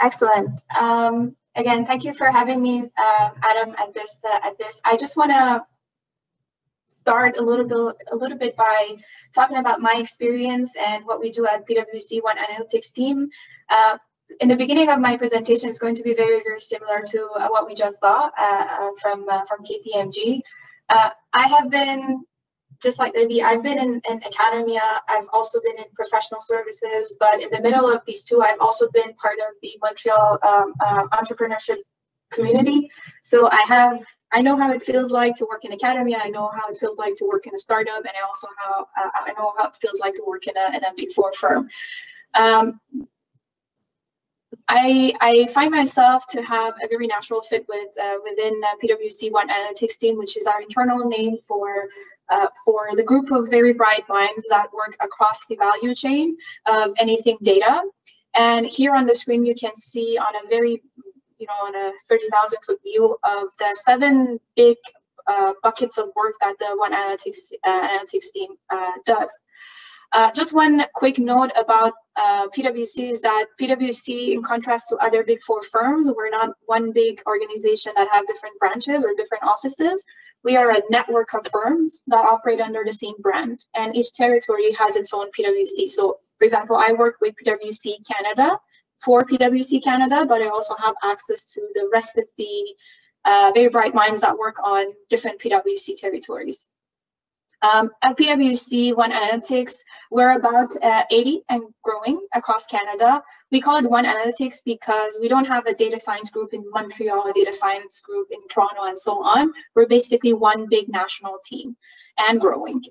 Excellent. Again, thank you for having me, Adam, at this. I just want to start a little bit by talking about my experience and what we do at PwC One Analytics team. In the beginning of my presentation, it's going to be very, very similar to what we just saw from KPMG. I have been, just like Libby, I've been in academia. I've also been in professional services, but in the middle of these two, I've also been part of the Montreal entrepreneurship community. So I know how it feels like to work in academia. I know how it feels like to work in a startup, and I also know how it feels like to work in a big four firm. I find myself to have a very natural fit within PwC One Analytics team, which is our internal name for the group of very bright minds that work across the value chain of anything data. And here on the screen, you can see on a very, on a 30,000-foot view of the 7 big buckets of work that the One Analytics team does. Just one quick note about PwC is that PwC, in contrast to other big four firms, we're not one big organization that have different branches or different offices. We are a network of firms that operate under the same brand, and each territory has its own PwC. So, for example, I work with PwC Canada for PwC Canada, but I also have access to the rest of the very bright minds that work on different PwC territories. At PwC One Analytics, we're about 80 and growing across Canada. We call it One Analytics because we don't have a data science group in Montreal, a data science group in Toronto, and so on. We're basically one big national team and growing.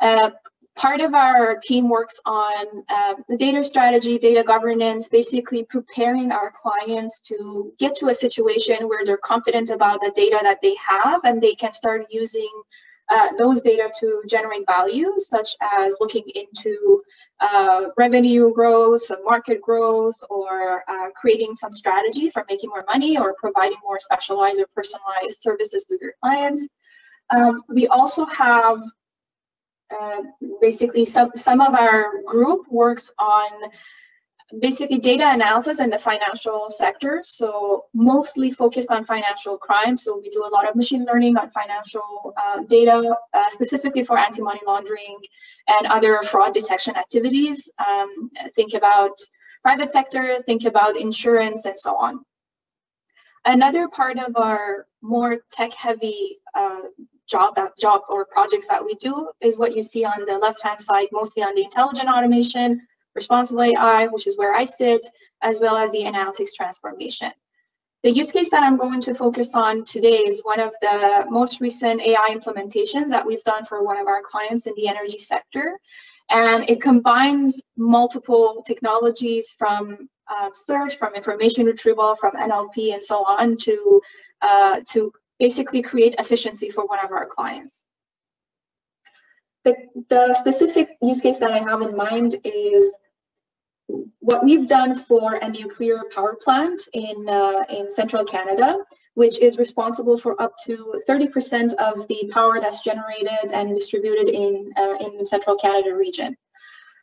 Part of our team works on the data strategy, data governance, basically preparing our clients to get to a situation where they're confident about the data that they have, and they can start using those data to generate value, such as looking into revenue growth, market growth, or creating some strategy for making more money or providing more specialized or personalized services to their clients. We also have basically some of our group works on basically data analysis in the financial sector, so mostly focused on financial crime. So we do a lot of machine learning on financial data, specifically for anti-money laundering and other fraud detection activities. Think about private sector, think about insurance, and so on. Another part of our more tech-heavy job or projects that we do is what you see on the left-hand side, mostly on the intelligent automation, responsible AI, which is where I sit, as well as the analytics transformation. The use case that I'm going to focus on today is one of the most recent AI implementations that we've done for one of our clients in the energy sector. And it combines multiple technologies from search, from information retrieval, from NLP, and so on to basically create efficiency for one of our clients. The specific use case that I have in mind is what we've done for a nuclear power plant in central Canada, which is responsible for up to 30% of the power that's generated and distributed in the central Canada region.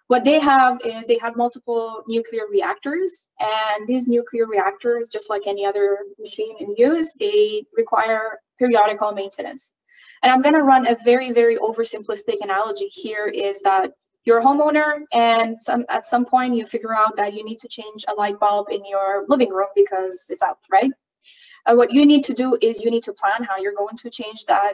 What they have is they have multiple nuclear reactors, and these nuclear reactors, just like any other machine in use, they require periodical maintenance. And I'm going to run a very, very oversimplistic analogy here is that you're a homeowner, and at some point you figure out that you need to change a light bulb in your living room because it's out, right? What you need to do is you need to plan how you're going to change that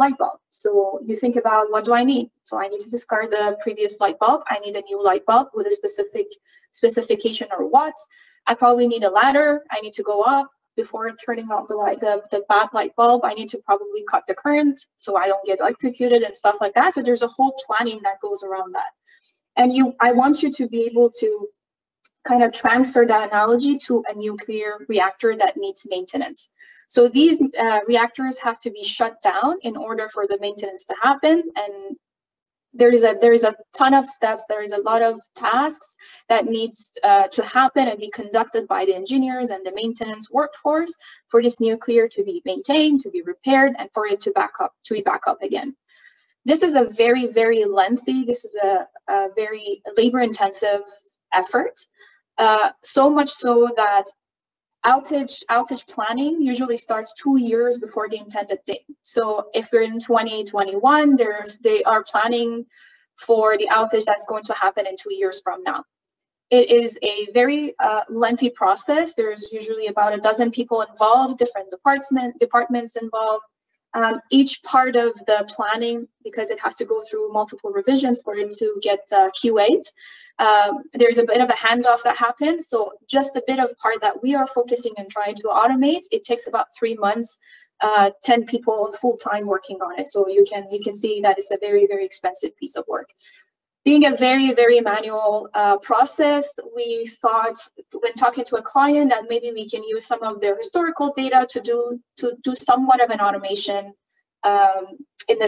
light bulb. So you think about, what do I need? So I need to discard the previous light bulb. I need a new light bulb with a specific specification or watts. I probably need a ladder. I need to go up. Before turning off the bad light bulb, I need to probably cut the current so I don't get electrocuted and stuff like that. So there's a whole planning that goes around that. And I want you to be able to kind of transfer that analogy to a nuclear reactor that needs maintenance. So these reactors have to be shut down in order for the maintenance to happen. And there is a ton of steps. There is a lot of tasks that needs to happen and be conducted by the engineers and the maintenance workforce for this nuclear to be maintained, to be repaired, and for it to be back up again. This is a very, very lengthy, this is a very labor intensive effort. So much so that outage planning usually starts 2 years before the intended date. So if we're in 2021, they are planning for the outage that's going to happen in 2 years from now. It is a very lengthy process. There's usually about a dozen people involved, different departments involved. Each part of the planning, because it has to go through multiple revisions for it to get QA'd, there's a bit of a handoff that happens. So just the bit of part that we are focusing and trying to automate, it takes about 3 months, 10 people full-time working on it. So you can see that it's a very, very expensive piece of work. Being a very, very manual process, we thought when talking to a client that maybe we can use some of their historical data to do somewhat of an automation in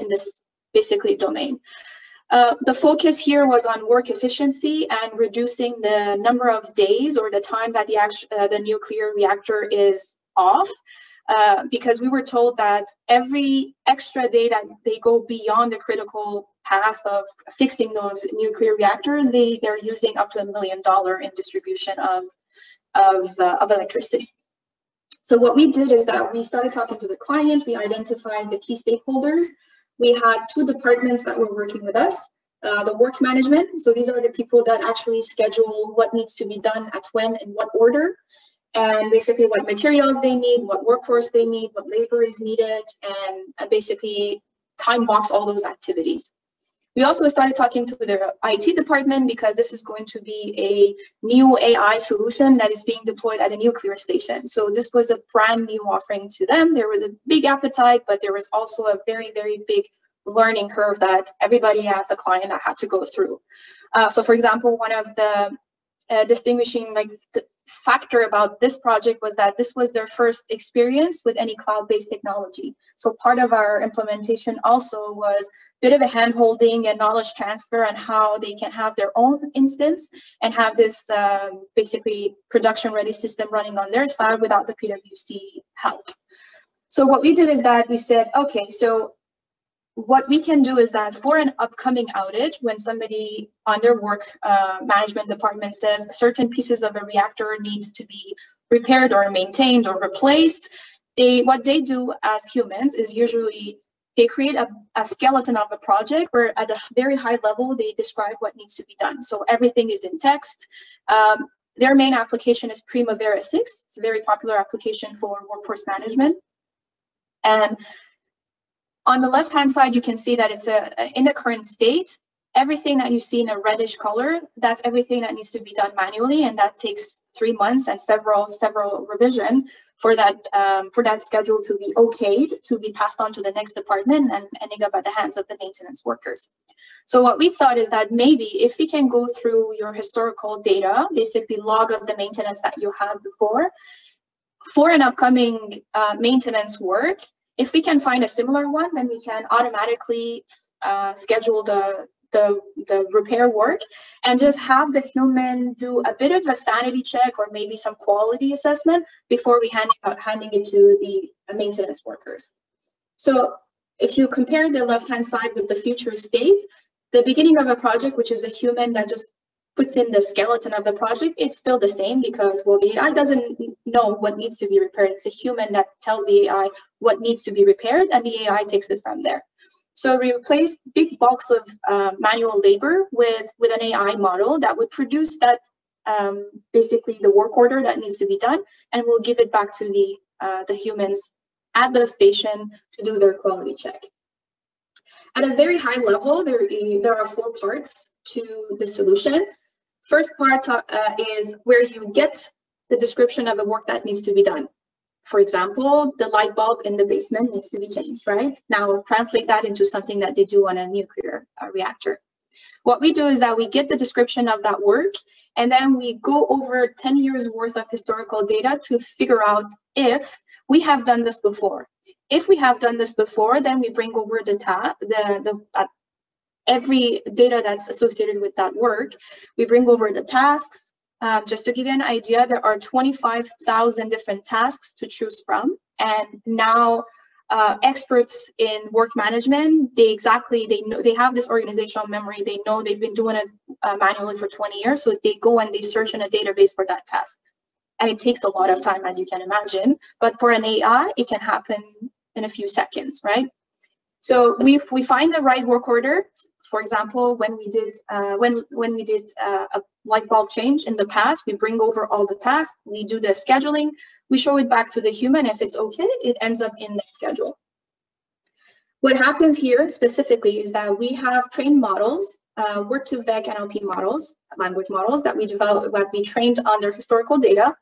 this basically domain. The focus here was on work efficiency and reducing the number of days or the time that the nuclear reactor is off. Because we were told that every extra day that they go beyond the critical path of fixing those nuclear reactors, they're using up to $1 million in distribution of electricity. So what we did is that we started talking to the client, we identified the key stakeholders. We had two departments that were working with us, the work management. So these are the people that actually schedule what needs to be done at when and what order. And basically what materials they need, what workforce they need, what labor is needed, and basically time box all those activities. We also started talking to the IT department because this is going to be a new AI solution that is being deployed at a nuclear station. So this was a brand new offering to them. There was a big appetite, but there was also a very, very big learning curve that everybody at the client had to go through. So for example, one of the distinguishing factor about this project was that this was their first experience with any cloud-based technology. So part of our implementation also was a bit of a hand-holding and knowledge transfer on how they can have their own instance and have this basically production-ready system running on their side without the PwC help. So what we did is that we said, okay, so what we can do is that for an upcoming outage, when somebody on their work management department says certain pieces of a reactor needs to be repaired or maintained or replaced, what they do as humans is usually they create a skeleton of a project where at a very high level, they describe what needs to be done. So everything is in text. Their main application is Primavera 6. It's a very popular application for workforce management. And on the left-hand side, you can see that it's in the current state, everything that you see in a reddish color, that's everything that needs to be done manually, and that takes 3 months and several revision for that schedule to be okayed, to be passed on to the next department and ending up at the hands of the maintenance workers. So what we thought is that maybe if we can go through your historical data, basically log of the maintenance that you had before, for an upcoming maintenance work, if we can find a similar one, then we can automatically schedule the repair work and just have the human do a bit of a sanity check or maybe some quality assessment before we handing it to the maintenance workers. So if you compare the left-hand side with the future state, the beginning of a project, which is a human that just puts in the skeleton of the project, it's still the same because, well, the AI doesn't know what needs to be repaired. It's a human that tells the AI what needs to be repaired, and the AI takes it from there. So we replaced big bulks of manual labor with an AI model that would produce that basically the work order that needs to be done, and we'll give it back to the humans at the station to do their quality check. At a very high level, there are 4 parts to the solution. First part is where you get the description of the work that needs to be done. For example, the light bulb in the basement needs to be changed, right? Now translate that into something that they do on a nuclear reactor. What we do is that we get the description of that work, and then we go over 10 years worth of historical data to figure out if we have done this before. If we have done this before, then we bring over every data that's associated with that work. We bring over the tasks. Just to give you an idea, there are 25,000 different tasks to choose from. And now experts in work management, they have this organizational memory. They know they've been doing it manually for 20 years. So they go and they search in a database for that task. And it takes a lot of time, as you can imagine. But for an AI, it can happen in a few seconds, right? So we find the right work order. For example, when we did a light bulb change in the past, we bring over all the tasks, we do the scheduling, we show it back to the human. If it's okay, it ends up in the schedule. What happens here specifically is that we have trained models, Word2Vec NLP models, language models that we developed, that we trained on their historical data.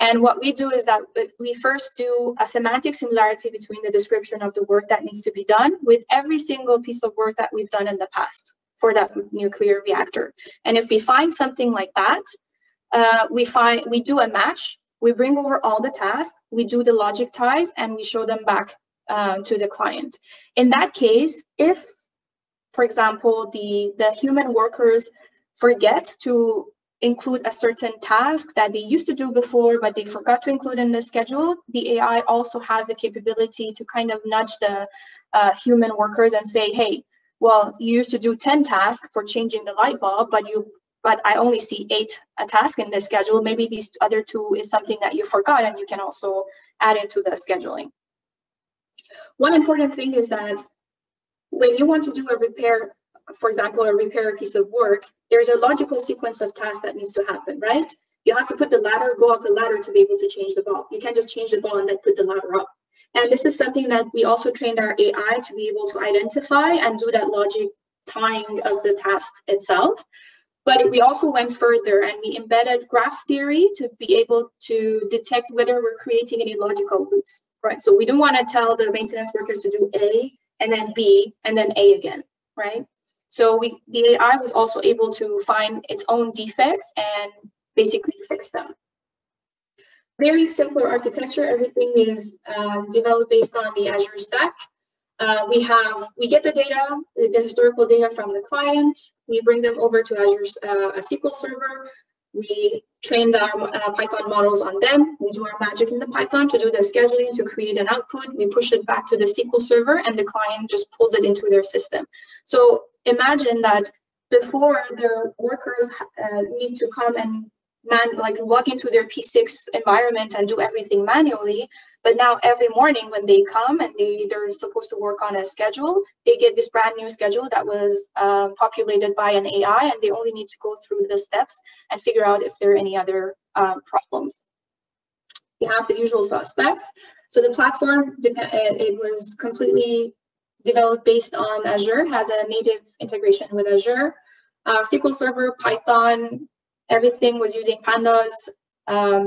And what we do is that we first do a semantic similarity between the description of the work that needs to be done with every single piece of work that we've done in the past for that nuclear reactor. And if we find something like that, we do a match, we bring over all the tasks, we do the logic ties, and we show them back to the client. In that case, if, for example, the human workers forget to include a certain task that they used to do before, but they forgot to include in the schedule, the AI also has the capability to kind of nudge the human workers and say, hey, well, you used to do 10 tasks for changing the light bulb, but I only see 8 tasks in the schedule. Maybe these other 2 is something that you forgot, and you can also add into the scheduling. One important thing is that when you want to do a repair, for example, a repair piece of work, there's a logical sequence of tasks that needs to happen, right? You have to put the ladder, go up the ladder to be able to change the bulb. You can't just change the bulb and then put the ladder up. And this is something that we also trained our AI to be able to identify and do that logic tying of the task itself. But we also went further and we embedded graph theory to be able to detect whether we're creating any logical loops, right? So we don't want to tell the maintenance workers to do A and then B and then A again, right? So the AI was also able to find its own defects and basically fix them. Very simpler architecture. Everything is developed based on the Azure Stack. We get the data, the historical data from the client. We bring them over to Azure's SQL server. We trained our Python models on them. We do our magic in the Python to do the scheduling, to create an output. We push it back to the SQL server, and the client just pulls it into their system. So imagine that before their workers need to come and log into their P6 environment and do everything manually, but now every morning when they come and they're supposed to work on a schedule, they get this brand new schedule that was populated by an AI, and they only need to go through the steps and figure out if there are any other problems. You have the usual suspects. So the platform, it was completely developed based on Azure, has a native integration with Azure. SQL Server, Python, everything was using Pandas,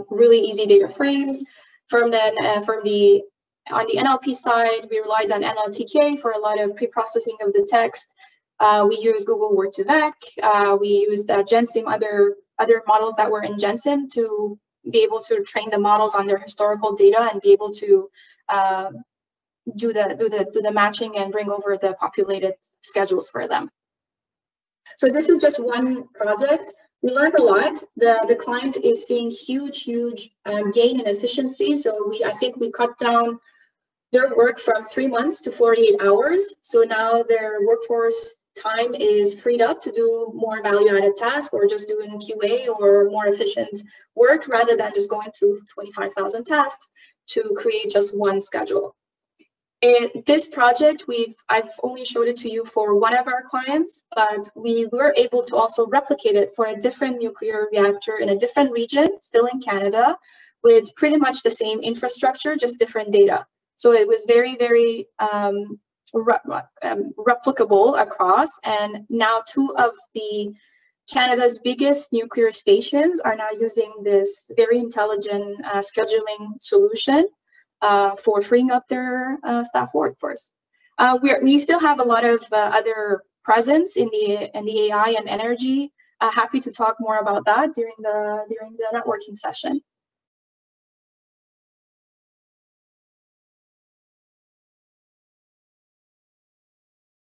really easy data frames. On the NLP side, we relied on NLTK for a lot of pre-processing of the text. We used Google Word2Vec. We used Gensim, other models that were in Gensim to be able to train the models on their historical data and be able to do the matching and bring over the populated schedules for them. So this is just one project. We learned a lot. The client is seeing huge gain in efficiency. So I think we cut down their work from 3 months to 48 hours. So now their workforce time is freed up to do more value-added tasks or just doing QA or more efficient work rather than just going through 25,000 tasks to create just one schedule. This project, I've only showed it to you for one of our clients, but we were able to also replicate it for a different nuclear reactor in a different region, still in Canada, with pretty much the same infrastructure, just different data. So it was very, very replicable across. And now 2 of Canada's biggest nuclear stations are now using this very intelligent scheduling solution for freeing up their staff workforce. We still have a lot of other presence in the AI and energy. Happy to talk more about that during the networking session.